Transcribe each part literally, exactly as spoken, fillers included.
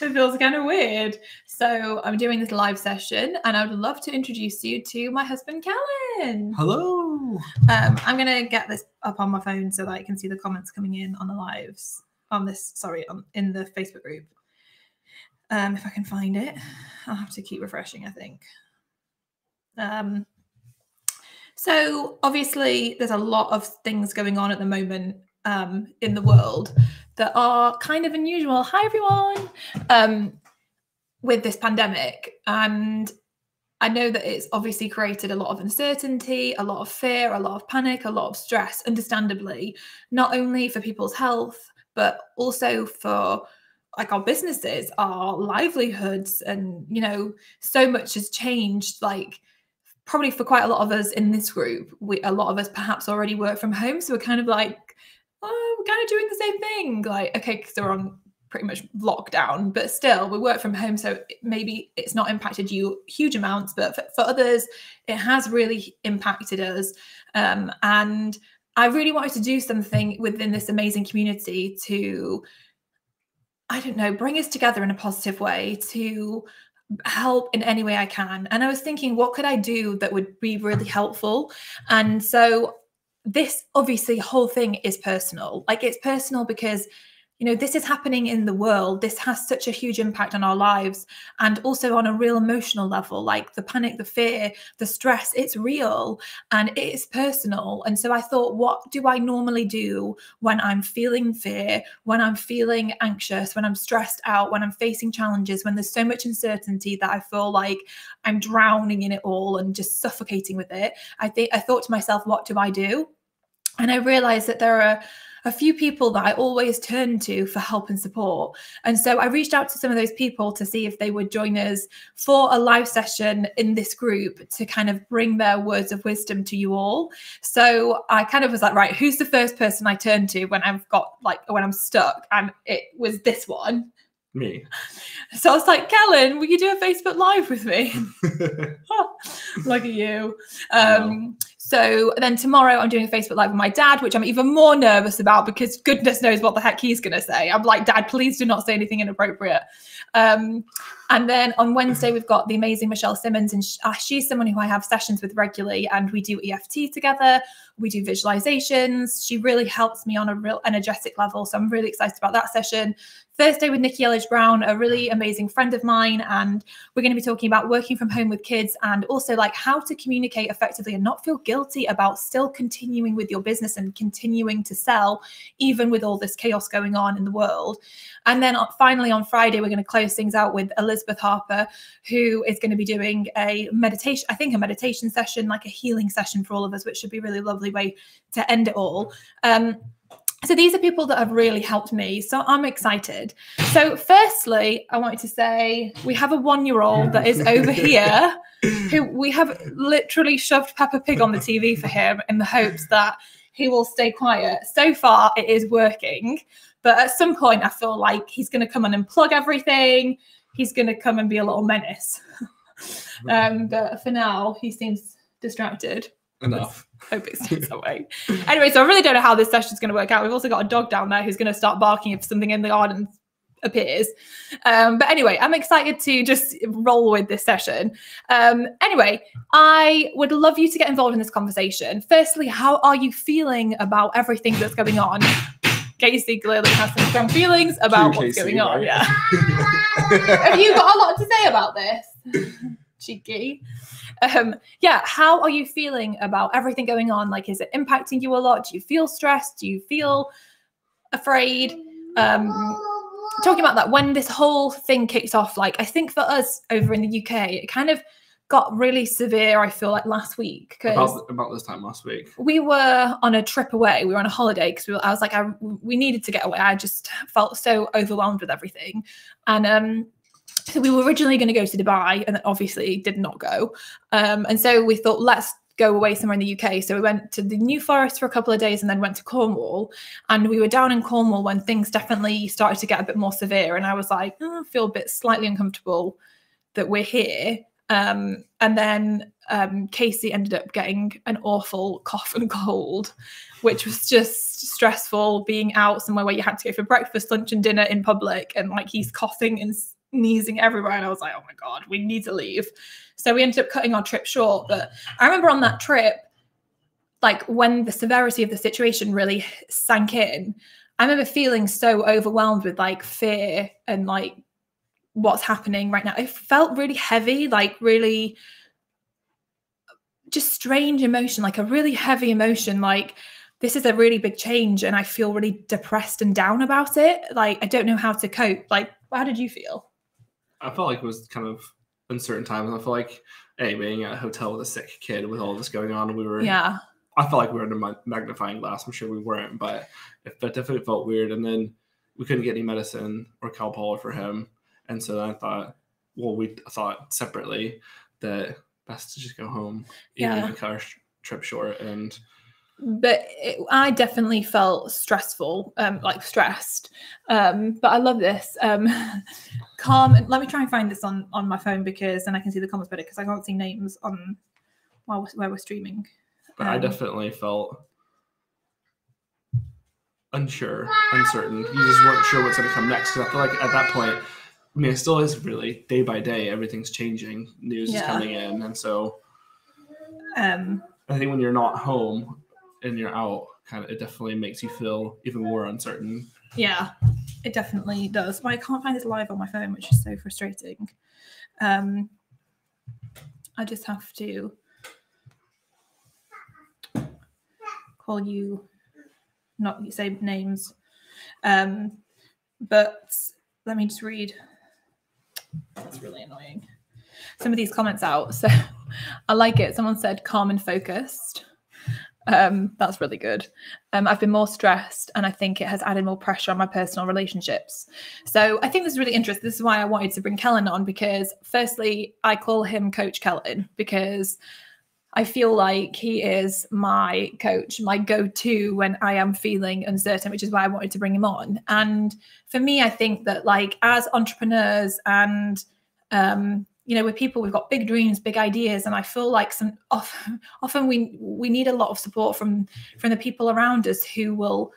It feels kind of weird. So I'm doing this live session and I would love to introduce you to my husband, Kelan. Hello. Um, I'm going to get this up on my phone so that I can see the comments coming in on the lives. On this, sorry, on, in the Facebook group. Um, if I can find it. I'll have to keep refreshing, I think. Um, so obviously there's a lot of things going on at the moment um, in the world that are kind of unusual. Hi, everyone. Um, with this pandemic. And I know that it's obviously created a lot of uncertainty, a lot of fear, a lot of panic, a lot of stress, understandably, not only for people's health, but also for like our businesses, our livelihoods. And, you know, so much has changed, like probably for quite a lot of us in this group, we, a lot of us perhaps already work from home. So we're kind of like, oh, we're kind of doing the same thing. Like, okay, because they're on pretty much lockdown, but still we work from home. So maybe it's not impacted you huge amounts, but for, for others, it has really impacted us. Um, and I really wanted to do something within this amazing community to, I don't know, bring us together in a positive way, to help in any way I can. And I was thinking, what could I do that would be really helpful? And so this obviously whole thing is personal. Like it's personal because, you know, this is happening in the world. This has such a huge impact on our lives and also on a real emotional level, like the panic, the fear, the stress, it's real and it is personal. And so I thought, what do I normally do when I'm feeling fear, when I'm feeling anxious, when I'm stressed out, when I'm facing challenges, when there's so much uncertainty that I feel like I'm drowning in it all and just suffocating with it? I think I thought to myself, what do I do? And I realized that there are a few people that I always turn to for help and support. And so I reached out to some of those people to see if they would join us for a live session in this group to kind of bring their words of wisdom to you all. So I kind of was like, right, who's the first person I turn to when I've got like, when I'm stuck? And it was this one. Me. So I was like, Kelan, will you do a Facebook Live with me? Look at you. Um, wow. So then tomorrow I'm doing a Facebook Live with my dad, which I'm even more nervous about because goodness knows what the heck he's going to say. I'm like, Dad, please do not say anything inappropriate. Um, and then on Wednesday, we've got the amazing Michelle Simmons. And sh uh, she's someone who I have sessions with regularly. And we do E F T together. We do visualizations. She really helps me on a real energetic level. So I'm really excited about that session. Thursday with Nikki Elledge Brown, a really amazing friend of mine. And we're going to be talking about working from home with kids and also like how to communicate effectively and not feel guilty Guilty about still continuing with your business and continuing to sell, even with all this chaos going on in the world. And then finally on Friday, we're going to close things out with Elizabeth Harper, who is going to be doing a meditation, I think a meditation session, like a healing session for all of us, which should be a really lovely way to end it all. Um, so these are people that have really helped me. So I'm excited. So firstly, I wanted to say we have a one-year-old that is over here. Who we have literally shoved Peppa Pig on the T V for him in the hopes that he will stay quiet. So far, it is working. But at some point, I feel like he's going to come and unplug everything. He's going to come and be a little menace. um, but for now, he seems distracted. Enough. Let's hope it stays that way. Anyway, so I really don't know how this session is going to work out. We've also got a dog down there who's going to start barking if something in the garden appears. Um, but anyway, I'm excited to just roll with this session. Um, anyway, I would love you to get involved in this conversation. Firstly, how are you feeling about everything that's going on? Casey clearly has some strong feelings about True what's Casey, going on. Right? Yeah. Have you got a lot to say about this? Cheeky. Um, yeah, how are you feeling about everything going on? Like, is it impacting you a lot? Do you feel stressed? Do you feel afraid? Um, talking about that, when this whole thing kicked off, like I think for us over in the U K, it kind of got really severe, I feel like, last week. About, about this time last week. We were on a trip away. We were on a holiday because we I was like, I, we needed to get away. I just felt so overwhelmed with everything. And um, so we were originally going to go to Dubai and then obviously did not go. Um, and so we thought, let's go away somewhere in the U K. So we went to the New Forest for a couple of days and then went to Cornwall. And we were down in Cornwall when things definitely started to get a bit more severe. And I was like, oh, I feel a bit slightly uncomfortable that we're here Um, and then um, Casey ended up getting an awful cough and cold, which was just stressful, being out somewhere where you had to go for breakfast, lunch and dinner in public. And like, he's coughing and sneezing everywhere. And I was like, oh my God, we need to leave. So we ended up cutting our trip short. But I remember on that trip, like when the severity of the situation really sank in, I remember feeling so overwhelmed with like fear and like what's happening right now. It felt really heavy, like really just strange emotion, like a really heavy emotion. Like, this is a really big change and I feel really depressed and down about it. Like, I don't know how to cope. Like, how did you feel? I felt like it was kind of uncertain times. I felt like, hey, being at a hotel with a sick kid with all this going on, we were... yeah. I felt like we were in a magnifying glass. I'm sure we weren't, but it definitely felt weird. And then we couldn't get any medicine or Calpol for him. And so I thought, well, we thought separately that best to just go home, even yeah. if our trip short. And but it, I definitely felt stressful, um, like stressed. Um, but I love this. Um, calm. And let me try and find this on on my phone, because then I can see the comments better, because I can't see names on while we're, where we're streaming. But um, I definitely felt unsure, uncertain. You just weren't sure what's going to come next. Because I feel like at that point, I mean, it still is really day by day. Everything's changing. News yeah. is coming in. And so um, I think when you're not home and you're out, kind of, it definitely makes you feel even more uncertain. Yeah, it definitely does. But I can't find this live on my phone, which is so frustrating. Um, I just have to... call you, not you say names, um, but let me just read. That's really annoying. Some of these comments out. So I like it. Someone said calm and focused. Um, that's really good. Um, I've been more stressed, and I think it has added more pressure on my personal relationships. So I think this is really interesting. This is why I wanted to bring Kelan on, because firstly, I call him Coach Kelan, because I feel like he is my coach, my go-to when I am feeling uncertain, which is why I wanted to bring him on. And for me, I think that like as entrepreneurs and, um, you know, with people, we've got big dreams, big ideas. And I feel like some often, often we, we need a lot of support from, from the people around us who will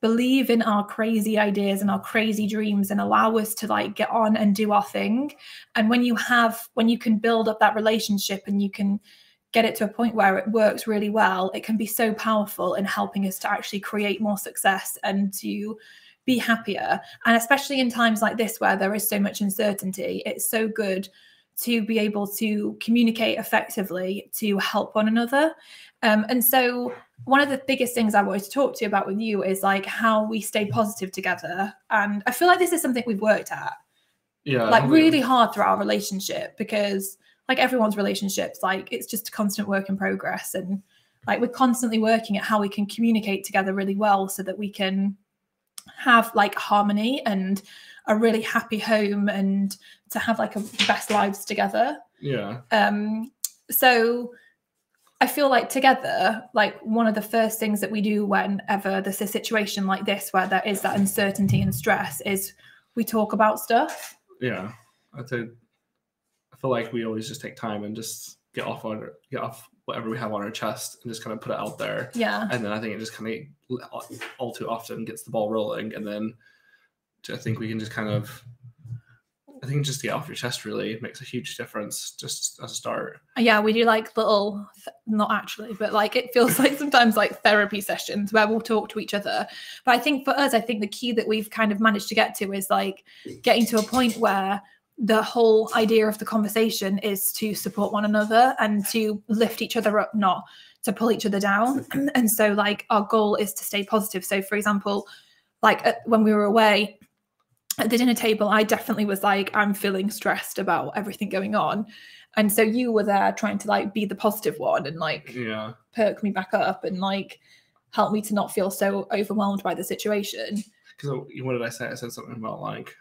believe in our crazy ideas and our crazy dreams and allow us to like get on and do our thing. And when you have, when you can build up that relationship and you can get it to a point where it works really well, it can be so powerful in helping us to actually create more success and to be happier. And especially in times like this, where there is so much uncertainty, it's so good to be able to communicate effectively, to help one another. Um, and so one of the biggest things I wanted to talk to you about with you is like how we stay positive together. And I feel like this is something we've worked at yeah, like really hard through our relationship, because like everyone's relationships, like it's just a constant work in progress. And like we're constantly working at how we can communicate together really well so that we can have like harmony and a really happy home and to have like a best lives together. Yeah. Um, so I feel like together, like one of the first things that we do whenever there's a situation like this, where there is that uncertainty and stress, is we talk about stuff. Yeah. I'd say feel like we always just take time and just get off on get off whatever we have on our chest and just kind of put it out there. Yeah. And then I think it just kind of all too often gets the ball rolling, and then I think we can just kind of I think just get off your chest really makes a huge difference just as a start. Yeah, we do like little, not actually, but like it feels like sometimes like therapy sessions where we'll talk to each other. But I think for us, I think the key that we've kind of managed to get to is like getting to a point where the whole idea of the conversation is to support one another and to lift each other up, not to pull each other down. And so like our goal is to stay positive. So for example, like at, when we were away at the dinner table, I definitely was like, I'm feeling stressed about everything going on. And so you were there trying to like be the positive one and like yeah. perk me back up and like help me to not feel so overwhelmed by the situation. Because what did I say? I said something about like,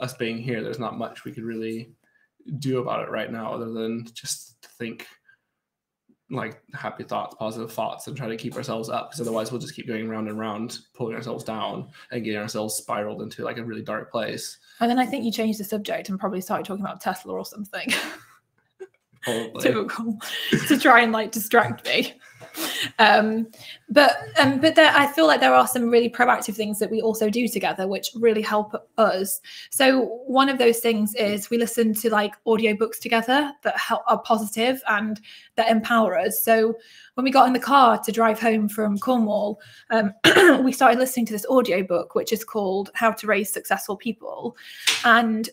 us being here, there's not much we could really do about it right now other than just think like happy thoughts, positive thoughts, and try to keep ourselves up, because otherwise we'll just keep going round and round, pulling ourselves down and getting ourselves spiraled into like a really dark place. And then I think you change the subject and probably start talking about Tesla or something. Typical, to try and like distract me. Um, but um, but there, I feel like there are some really proactive things that we also do together, which really help us. So one of those things is we listen to like audiobooks together that help, are positive and that empower us. So when we got in the car to drive home from Cornwall, um, we started listening to this audiobook, which is called How to Raise Successful People. And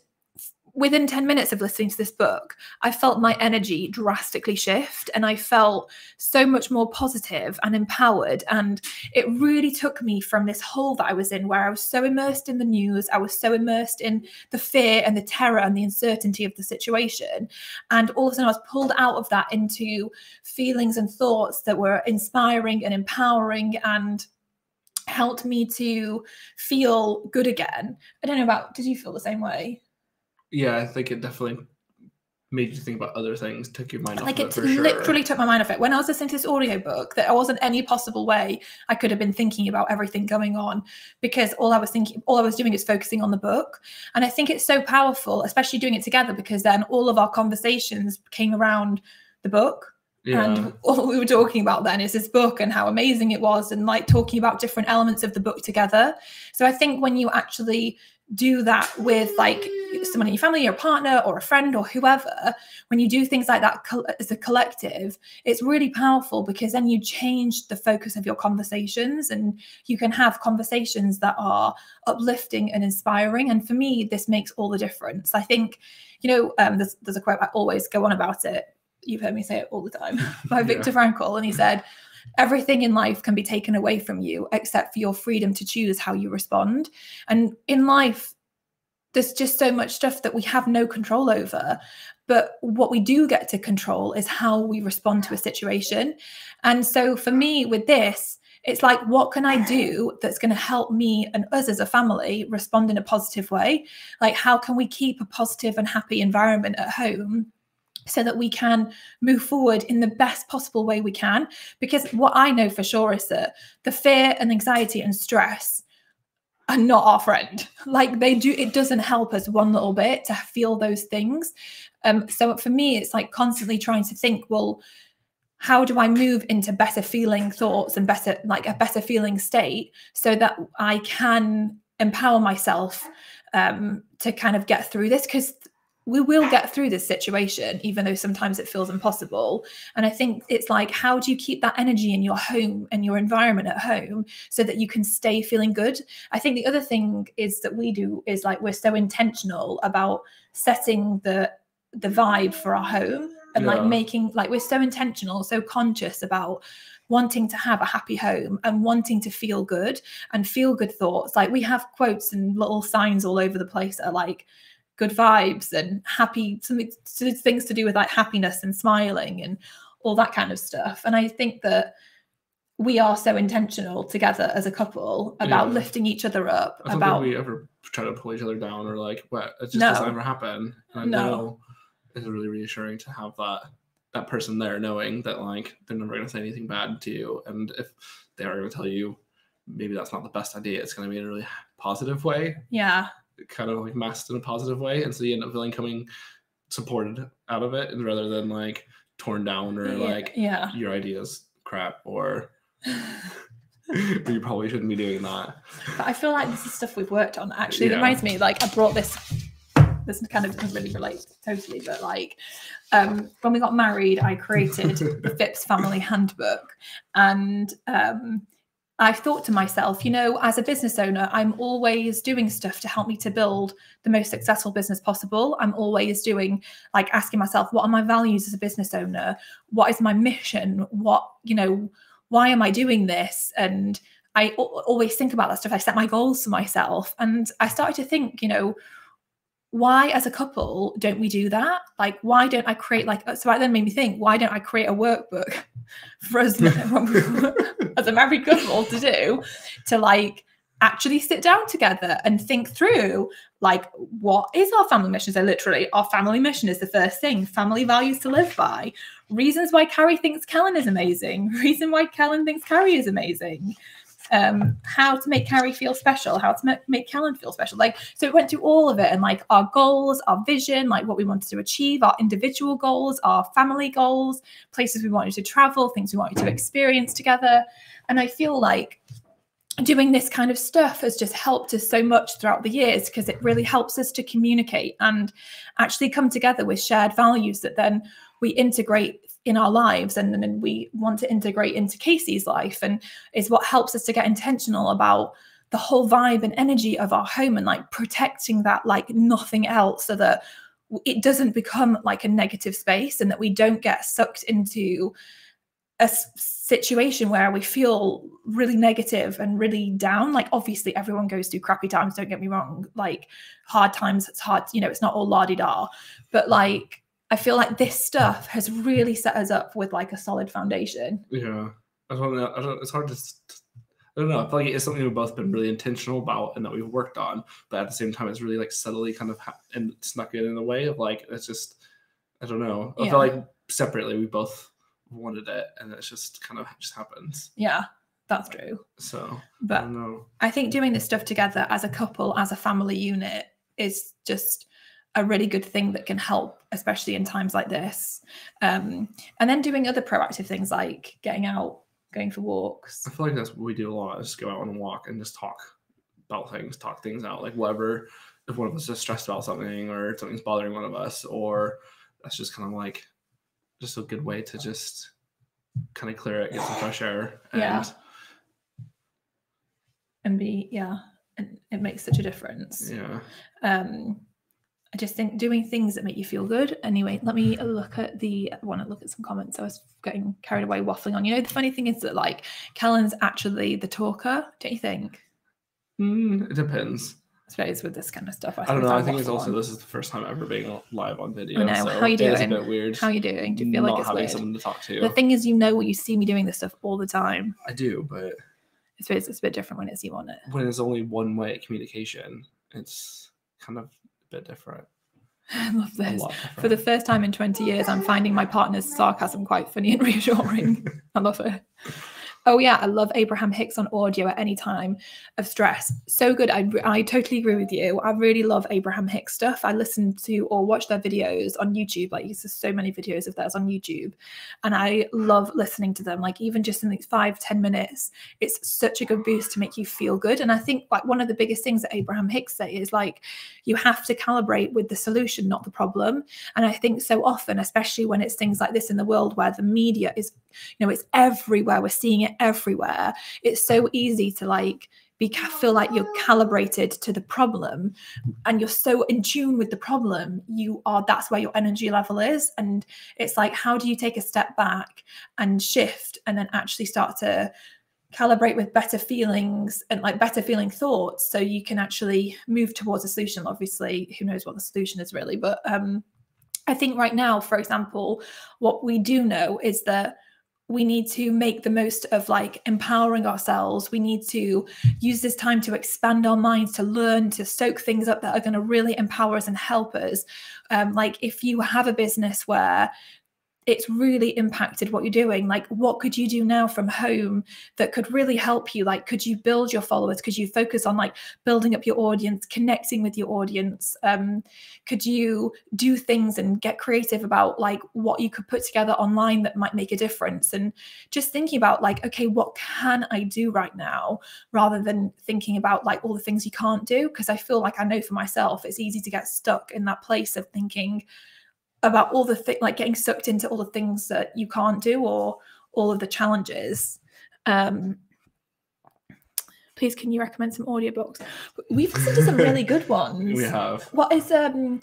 within ten minutes of listening to this book, I felt my energy drastically shift, and I felt so much more positive and empowered. And it really took me from this hole that I was in, where I was so immersed in the news, I was so immersed in the fear and the terror and the uncertainty of the situation. And all of a sudden I was pulled out of that into feelings and thoughts that were inspiring and empowering and helped me to feel good again. I don't know about, did you feel the same way? Yeah, I think it definitely made you think about other things, took your mind off it for sure. Like, it literally took my mind off it. When I was listening to this audiobook, there wasn't any possible way I could have been thinking about everything going on, because all I was thinking, all I was doing is focusing on the book. And I think it's so powerful, especially doing it together, because then all of our conversations came around the book. Yeah. And all we were talking about then is this book and how amazing it was, and like talking about different elements of the book together. So I think when you actually do that with like someone in your family, your partner or a friend or whoever, when you do things like that as a collective, it's really powerful, because then you change the focus of your conversations and you can have conversations that are uplifting and inspiring. And for me, this makes all the difference. I think, you know, um, there's, there's a quote I always go on about it. You've heard me say it all the time, by Viktor Frankl. And he said, everything in life can be taken away from you except for your freedom to choose how you respond. And in life, there's just so much stuff that we have no control over. But what we do get to control is how we respond to a situation. And so for me with this, it's like, what can I do that's going to help me and us as a family respond in a positive way? Like, how can we keep a positive and happy environment at home, so that we can move forward in the best possible way we can? Because what I know for sure is that the fear and anxiety and stress are not our friend. Like, they do, it doesn't help us one little bit to feel those things. Um, so for me, it's like constantly trying to think, well, how do I move into better feeling thoughts and better, like a better feeling state, so that I can empower myself um, to kind of get through this? Because we will get through this situation, even though sometimes it feels impossible. And I think it's like, how do you keep that energy in your home and your environment at home so that you can stay feeling good? I think the other thing is that we do is like, we're so intentional about setting the the vibe for our home, and yeah. like making, like we're so intentional, so conscious about wanting to have a happy home and wanting to feel good and feel good thoughts. Like, we have quotes and little signs all over the place that are like, good vibes and happy, something, things to do with like happiness and smiling and all that kind of stuff. And I think that we are so intentional together as a couple about yeah. lifting each other up. I don't about think we ever try to pull each other down or like, well, it just no. doesn't ever happen. And I no. know it's really reassuring to have that that person there, knowing that like they're never going to say anything bad to you, and if they are going to tell you maybe that's not the best idea, it's going to be in a really positive way. Yeah. Kind of like masked in a positive way, and so you end up feeling coming supported out of it, and rather than like torn down or yeah, like yeah. your idea's crap or you probably shouldn't be doing that. But I feel like this is stuff we've worked on. Actually, yeah. it reminds me, like I brought this. This kind of doesn't really relate totally, but like um, when we got married, I created the Phipps family handbook, and um. I thought to myself, you know, as a business owner, I'm always doing stuff to help me to build the most successful business possible. I'm always doing, like asking myself, what are my values as a business owner? What is my mission? What, you know, why am I doing this? And I always think about that stuff. I set my goals for myself. And I started to think, you know, why as a couple don't we do that? Like, why don't I create like, so that then made me think, why don't I create a workbook for us as a married couple to do, to like actually sit down together and think through like, what is our family mission? So literally our family mission is the first thing, family values to live by. reasons why Carrie thinks Kelan is amazing, reason why Kelan thinks Carrie is amazing, um, how to make Carrie feel special, how to make, make Kelan feel special. Like, so it went through all of it, and like our goals, our vision, like what we wanted to achieve, our individual goals, our family goals, places we wanted to travel, things we wanted to experience together. And I feel like doing this kind of stuff has just helped us so much throughout the years, because it really helps us to communicate and actually come together with shared values that then we integrate in our lives, and then we want to integrate into Casey's life, and is what helps us to get intentional about the whole vibe and energy of our home, and like protecting that like nothing else, so that it doesn't become like a negative space, and that we don't get sucked into a situation where we feel really negative and really down. Like, obviously everyone goes through crappy times, don't get me wrong, like hard times, it's hard, you know, it's not all la-di-da, but like I feel like this stuff has really set us up with like a solid foundation. Yeah, I don't know, I don't, it's hard to, I don't know, I feel like it's something we've both been really intentional about and that we've worked on, but at the same time it's really like subtly kind of ha and snuck in in a way of like, it's just, I don't know, I yeah. feel like separately we both wanted it, and it's just kind of just happens. Yeah, that's true. So but I, don't know. I think doing this stuff together as a couple, as a family unit, is just a really good thing that can help, especially in times like this, um and then doing other proactive things like getting out, going for walks. I feel like that's what we do a lot, is just go out on a walk and just talk about things, talk things out, like whatever. If one of us is stressed about something, or something's bothering one of us, or that's just kind of like just a good way to just kind of clear it, get some fresh air, and yeah. and be yeah, and it makes such a difference. Yeah. Um, I just think doing things that make you feel good. Anyway, let me look at the I want to look at some comments. I was getting carried away waffling on. You know, the funny thing is that like Kelan's actually the talker, don't you think? Mm, it depends. Space with this kind of stuff. I, I don't know. I think it's also on. This is the first time ever being live on video. I know. So how are you doing? It's a bit weird. How are you doing? Do you feel not like it's having weird? Someone to talk to? The thing is, you know, you see me doing this stuff all the time. I do, but it's it's a bit different when it's you on it. When it's only one way communication, it's kind of a bit different. I love this. For the first time in twenty years, I'm finding my partner's sarcasm quite funny and reassuring. I love it. Oh yeah, I love Abraham Hicks on audio at any time of stress. So good. I, I totally agree with you. I really love Abraham Hicks stuff. I listen to or watch their videos on YouTube. Like, there's so many videos of theirs on YouTube. And I love listening to them. Like, even just in like five, ten minutes, it's such a good boost to make you feel good. And I think like one of the biggest things that Abraham Hicks say is like, you have to calibrate with the solution, not the problem. And I think so often, especially when it's things like this in the world where the media is, you know, it's everywhere. We're seeing it everywhere. It's so easy to like be feel like you're calibrated to the problem, and you're so in tune with the problem, you are that's where your energy level is. And it's like, how do you take a step back and shift, and then actually start to calibrate with better feelings and like better feeling thoughts, so you can actually move towards a solution? Obviously, who knows what the solution is really, but um I think right now, for example, what we do know is that we need to make the most of like empowering ourselves. We need to use this time to expand our minds, to learn, to soak things up that are going to really empower us and help us. Um, like if you have a business where it's really impacted what you're doing, like what could you do now from home that could really help you? Like, could you build your followers? Could you focus on like building up your audience, connecting with your audience? Um, could you do things and get creative about like what you could put together online that might make a difference? And just thinking about like, okay, what can I do right now, rather than thinking about like all the things you can't do? Because I feel like, I know for myself, it's easy to get stuck in that place of thinking about all the things, like getting sucked into all the things that you can't do, or all of the challenges. Um, please, can you recommend some audiobooks? We've listened to some really good ones. We have. What is, um,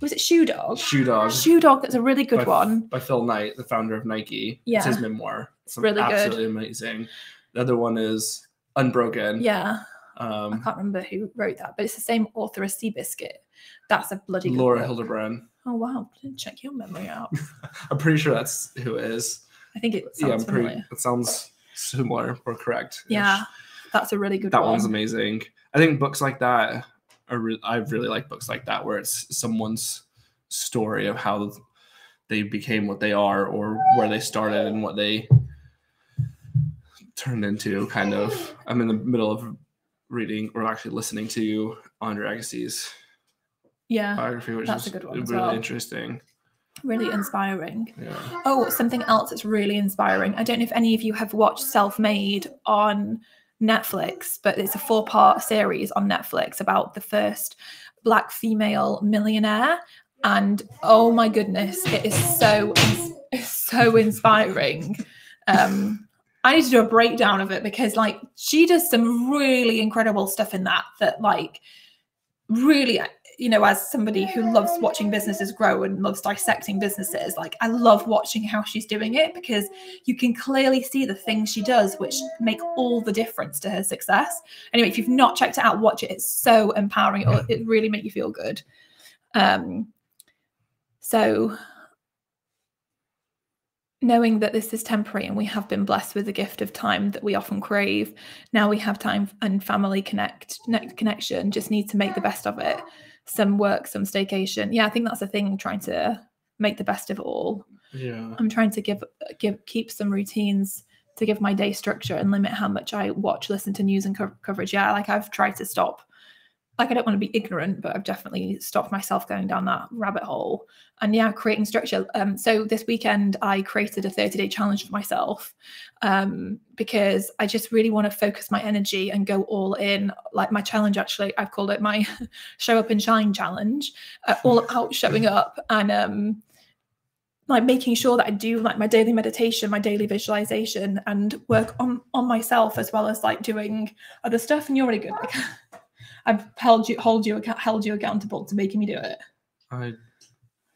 was it Shoe Dog? Shoe Dog. Shoe Dog, that's a really good by, one. By Phil Knight, the founder of Nike. Yeah. It's his memoir. It's really absolutely good. Absolutely amazing. The other one is Unbroken. Yeah. Um, I can't remember who wrote that, but it's the same author as Seabiscuit. That's a bloody good Laura book. Hildebrand. Oh wow! Check your memory out. I'm pretty sure that's who it is. I think it. Sounds yeah, I'm pretty, familiar. It sounds similar or correct. -ish. Yeah, that's a really good. That one. That one's amazing. I think books like that are. Re I really like books like that, where it's someone's story of how they became what they are, or where they started and what they turned into, kind of. I'm in the middle of reading, or actually listening to, Andre Agassi's yeah, biography, which that's is a good one really well. interesting. Really inspiring. Yeah. Oh, something else that's really inspiring. I don't know if any of you have watched Self Made on Netflix, but it's a four-part series on Netflix about the first black female millionaire. And oh my goodness, it is so, it's so inspiring. Um, I need to do a breakdown of it, because like she does some really incredible stuff in that, that like really, you know, as somebody who loves watching businesses grow and loves dissecting businesses, like I love watching how she's doing it, because you can clearly see the things she does which make all the difference to her success. Anyway, if you've not checked it out, watch it. It's so empowering. It'll, it really make you feel good. Um, so knowing that this is temporary and we have been blessed with the gift of time that we often crave. Now we have time and family connect, connect connection, just need to make the best of it. Some work, some staycation. Yeah, I think that's the thing, trying to make the best of it all. Yeah. I'm trying to give, give keep some routines to give my day structure and limit how much I watch, listen to news and co coverage. Yeah, like I've tried to stop. Like I don't want to be ignorant, but I've definitely stopped myself going down that rabbit hole. And yeah, creating structure. Um, so this weekend I created a thirty day challenge for myself, um, because I just really want to focus my energy and go all in. Like my challenge, actually, I've called it my Show Up and Shine challenge, uh, all about showing up and um, like making sure that I do like my daily meditation, my daily visualization, and work on on myself as well as like doing other stuff. And you're really good. Like, I've held you, hold you, held you accountable to making me do it. I,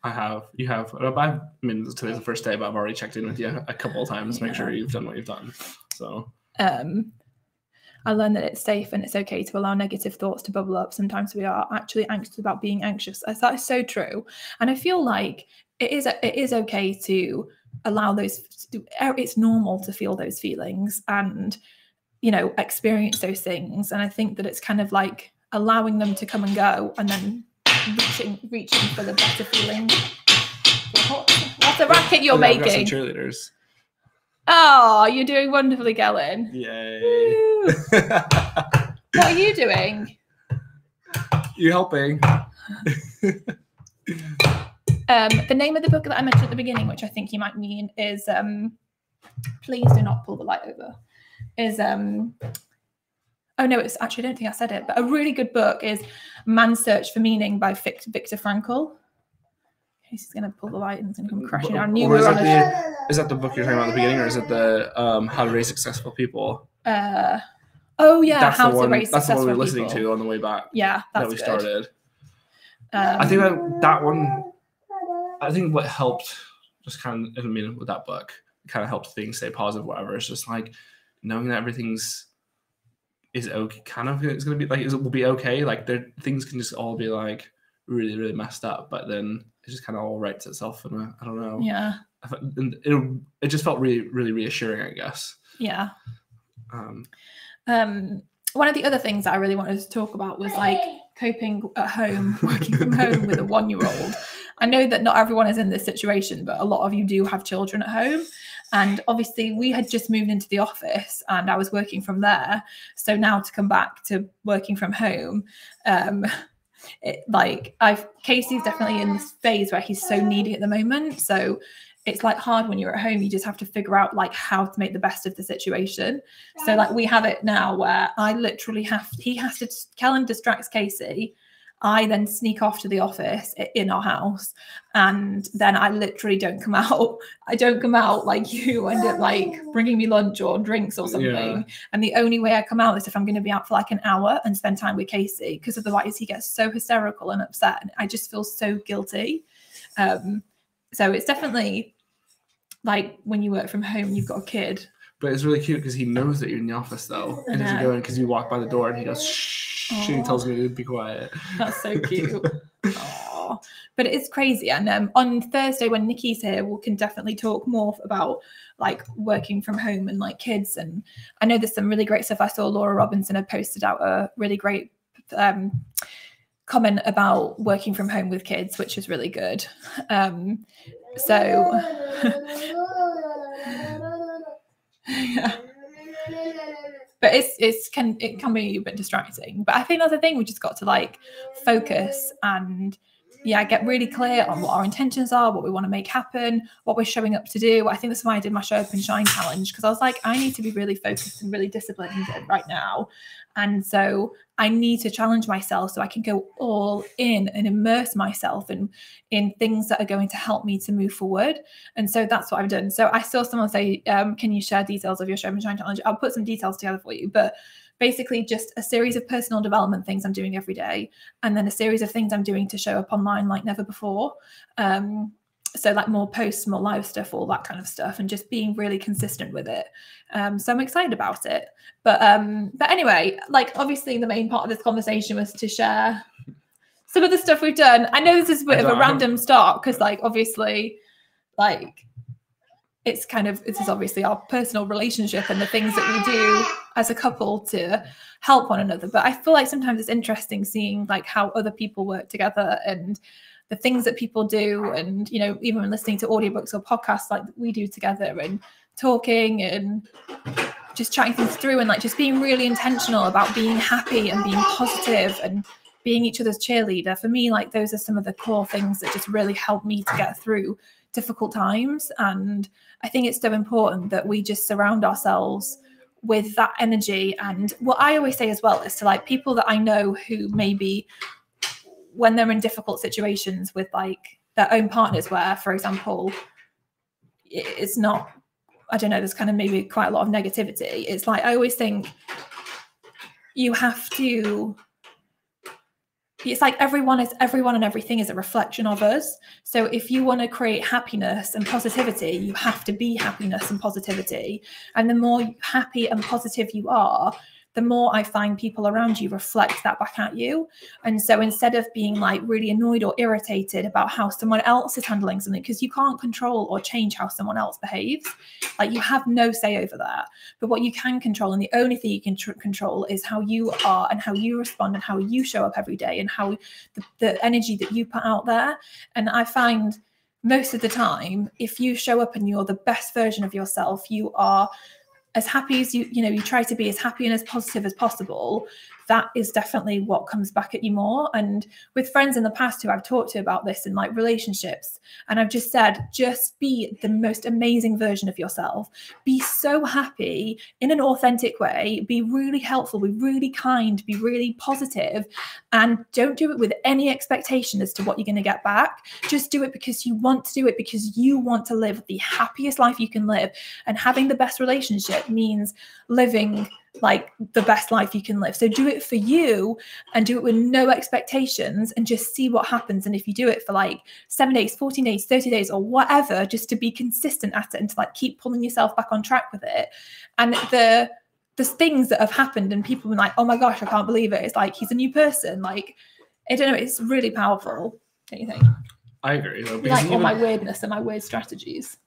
I have. You have. I mean, today's the first day, but I've already checked in with you a couple of times to yeah. make sure you've done what you've done. So, um, I learned that it's safe and it's okay to allow negative thoughts to bubble up. Sometimes we are actually anxious about being anxious. That is so true, and I feel like it is. It is okay to allow those. It's normal to feel those feelings and, you know, experience those things. And I think that it's kind of like allowing them to come and go, and then reaching reaching for the better feeling. What, what a racket you're making. I've got some cheerleaders. Oh, you're doing wonderfully, Kelan. Yay. What are you doing? You're helping. Um, the name of the book that I mentioned at the beginning, which I think you might mean, is um, Please Do Not Pull the Light Over. Is um oh no, it's actually, I don't think I said it, but a really good book is Man's Search for Meaning by Viktor Frankl. He's gonna pull the light and it's gonna come crashing down. New is, that the, is that the book you're talking about at the beginning, or is it the um How to Raise Successful People? Uh oh yeah, that's How the one, to Raise Successful People. That's the one we were listening to on the way back. Yeah, that's that we good. started. Um, I think that that one. I think what helped, just kind of, I mean, with that book, it kind of helped things stay positive. Whatever, it's just like, knowing that everything's is okay, kind of, it's gonna be like, it will be okay. Like there, things can just all be like really, really messed up, but then it just kind of all rights itself. And I don't know. Yeah. I, it it just felt really, really reassuring, I guess. Yeah. Um. Um. One of the other things that I really wanted to talk about was like coping at home, working from home with a one-year-old. I know that not everyone is in this situation, but a lot of you do have children at home. And obviously we had just moved into the office and I was working from there. So now to come back to working from home, um, it, like I've, Casey's definitely in this phase where he's so needy at the moment. So it's like hard when you're at home, you just have to figure out like how to make the best of the situation. So like we have it now where I literally have, he has to, Kelan distracts Casey. I then sneak off to the office in our house, and then I literally don't come out. I don't come out like you end up like bringing me lunch or drinks or something. Yeah. And the only way I come out is if I'm going to be out for like an hour and spend time with Casey, because otherwise he gets so hysterical and upset. And I just feel so guilty. Um, so it's definitely like when you work from home, you've got a kid. But it's really cute because he knows that you're in the office though. And as you go in, because you walk by the door and he goes, shh. She tells me to be quiet. That's so cute. Aww. But it's crazy. And um, on Thursday when Nikki's here, we can definitely talk more about like working from home and like kids. And I know there's some really great stuff. I saw Laura Robinson had posted out a really great um, comment about working from home with kids, which is really good. Um, So yeah. But it's it's can it can be a bit distracting. But I think that's the thing, we just got to like focus and yeah, get really clear on what our intentions are, what we want to make happen, what we're showing up to do. I think that's why I did my Show Up and Shine challenge, because I was like, I need to be really focused and really disciplined right now. And so I need to challenge myself so I can go all in and immerse myself in, in things that are going to help me to move forward. And so that's what I've done. So I saw someone say, um, can you share details of your Show Up and Shine challenge? I'll put some details together for you. But basically just a series of personal development things I'm doing every day, and then a series of things I'm doing to show up online like never before. Um, so like more posts, more live stuff, all that kind of stuff, and just being really consistent with it. Um, so I'm excited about it. But um, but anyway, like obviously the main part of this conversation was to share some of the stuff we've done. I know this is a bit of a random start because like obviously like it's kind of, this is obviously our personal relationship and the things that we do as a couple to help one another. But I feel like sometimes it's interesting seeing like how other people work together and the things that people do. And, you know, even when listening to audiobooks or podcasts like we do together and talking and just chatting things through and like just being really intentional about being happy and being positive and being each other's cheerleader. For me, like those are some of the core things that just really help me to get through difficult times. And I think it's so important that we just surround ourselves with that energy. And what I always say as well is to like people that I know who maybe when they're in difficult situations with like their own partners, where for example it's not, I don't know, there's kind of maybe quite a lot of negativity, it's like I always think you have to, it's like everyone is everyone and everything is a reflection of us. So if you want to create happiness and positivity, you have to be happiness and positivity. And the more happy and positive you are, the more I find people around you reflect that back at you. And so instead of being like really annoyed or irritated about how someone else is handling something, because you can't control or change how someone else behaves, like you have no say over that. But what you can control, and the only thing you can tr- control, is how you are and how you respond and how you show up every day and how the, the energy that you put out there. And I find most of the time, if you show up and you're the best version of yourself, you are as happy as you, you know, you try to be as happy and as positive as possible, that is definitely what comes back at you more. And with friends in the past who I've talked to about this in like relationships, and I've just said, just be the most amazing version of yourself. Be so happy in an authentic way, be really helpful, be really kind, be really positive, and don't do it with any expectation as to what you're going to get back. Just do it because you want to do it, because you want to live the happiest life you can live. And having the best relationship means living like the best life you can live. So do it for you and do it with no expectations and just see what happens. And if you do it for like seven days, fourteen days, thirty days or whatever, just to be consistent at it and to like keep pulling yourself back on track with it. And the there's things that have happened and people have been like, oh my gosh, I can't believe it. It's like, he's a new person. Like, I don't know, it's really powerful. Don't you think? I agree. Though, like all even... my weirdness and my weird strategies.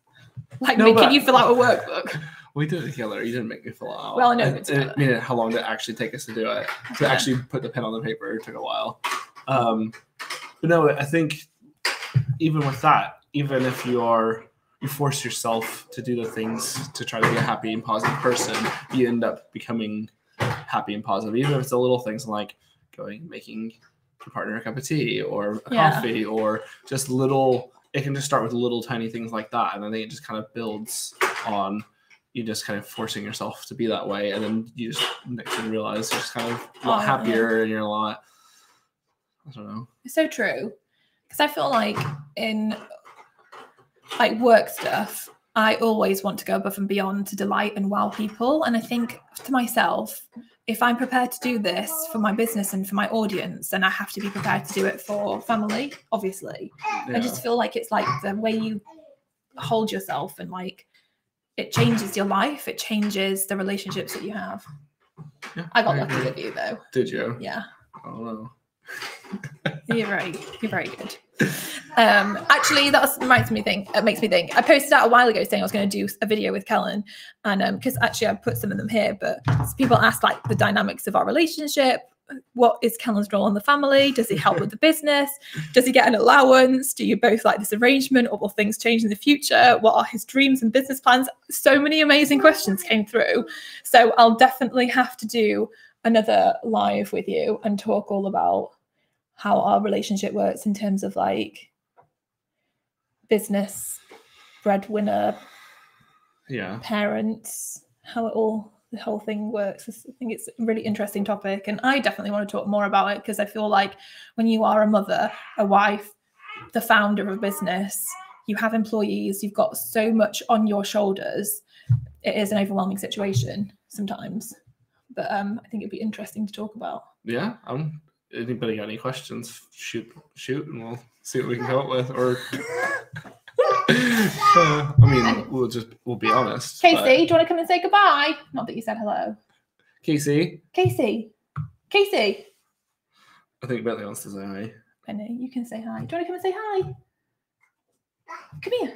Like no, making but... you fill out a workbook. We did it together. You didn't make me fill out. Well, I know. It, it, I mean, how long did it actually take us to do it? To yeah. actually put the pen on the paper, it took a while. Um, but no, I think even with that, even if you are, you force yourself to do the things to try to be a happy and positive person, you end up becoming happy and positive. Even if it's the little things like going and making your partner a cup of tea or a yeah. coffee or just little, it can just start with little tiny things like that. And then it just kind of builds on you just kind of forcing yourself to be that way. And then you just next thing realize you're just kind of a lot oh, happier yeah. and you're a lot, I don't know. It's so true. Because I feel like in like work stuff, I always want to go above and beyond to delight and wow people. And I think to myself, if I'm prepared to do this for my business and for my audience, then I have to be prepared to do it for family, obviously. Yeah. I just feel like it's like the way you hold yourself and like, it changes your life. It changes the relationships that you have. Yeah, I got I lucky with you, though. Did you? Yeah. Oh. You're right. You're very good. Um, actually, that was, makes me think. It makes me think. I posted out a while ago saying I was going to do a video with Kelan, and because um, actually I put some of them here. But people asked like the dynamics of our relationship, what is Kelan's role in the family? Does he help with the business? Does he get an allowance? Do you both like this arrangement, or will things change in the future? What are his dreams and business plans? So many amazing questions came through. So I'll definitely have to do another live with you and talk all about how our relationship works in terms of like business, breadwinner, yeah, parents, how it all, the whole thing works. I think it's a really interesting topic, and I definitely want to talk more about it, because I feel like when you are a mother, a wife, the founder of a business, you have employees, you've got so much on your shoulders. It is an overwhelming situation sometimes, but um, I think it'd be interesting to talk about. Yeah. Um, anybody got any questions? Shoot, shoot, and we'll see what we can come up with. Or Uh, I mean, we'll just, we'll be honest. Casey, but... do you want to come and say goodbye? Not that you said hello. Casey. Casey. Casey. I think Bentley wants to say hi. Bentley, you can say hi. Do you want to come and say hi? Come here.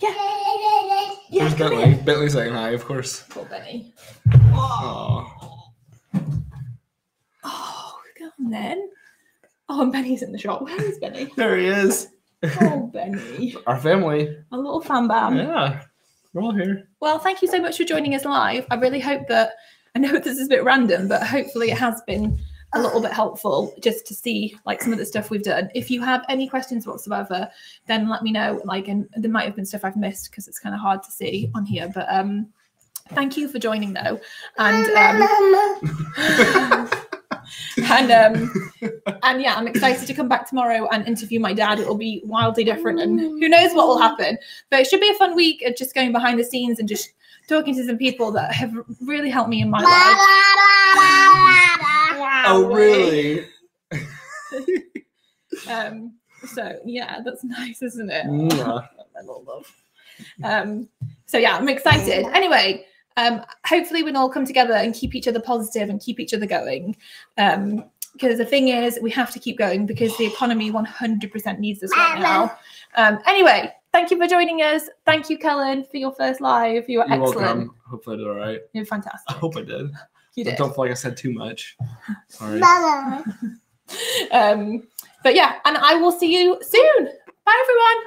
Yeah. Yeah, There's Bentley. Here. Bentley's saying hi, of course. Poor Bentley. Oh. Oh, go on then. Oh, and Bentley's in the shop. Where is Bentley? There he is. Oh, Benny. Our family. A little fan bam. Yeah. We're all here. Well, thank you so much for joining us live. I really hope that, I know this is a bit random, but hopefully it has been a little bit helpful just to see like some of the stuff we've done. If you have any questions whatsoever, then let me know. Like, and there might have been stuff I've missed because it's kind of hard to see on here. But um, thank you for joining though. And um, and um and yeah, I'm excited to come back tomorrow and interview my dad. It'll be wildly different, and who knows what will happen, but it should be a fun week of just going behind the scenes and just talking to some people that have really helped me in my life. Wow. Oh really? um so yeah, that's nice, isn't it? Yeah. um so yeah, I'm excited anyway. Um, hopefully we'll all come together and keep each other positive and keep each other going, um, because the thing is we have to keep going because the economy one hundred percent needs us right now. Um, anyway, thank you for joining us. Thank you, Kelan, for your first live. You were You're excellent. Welcome. Hopefully I did all right. You're fantastic. I hope I did. You did. I don't feel like I said too much. Sorry. um, but yeah, and I will see you soon. Bye, everyone.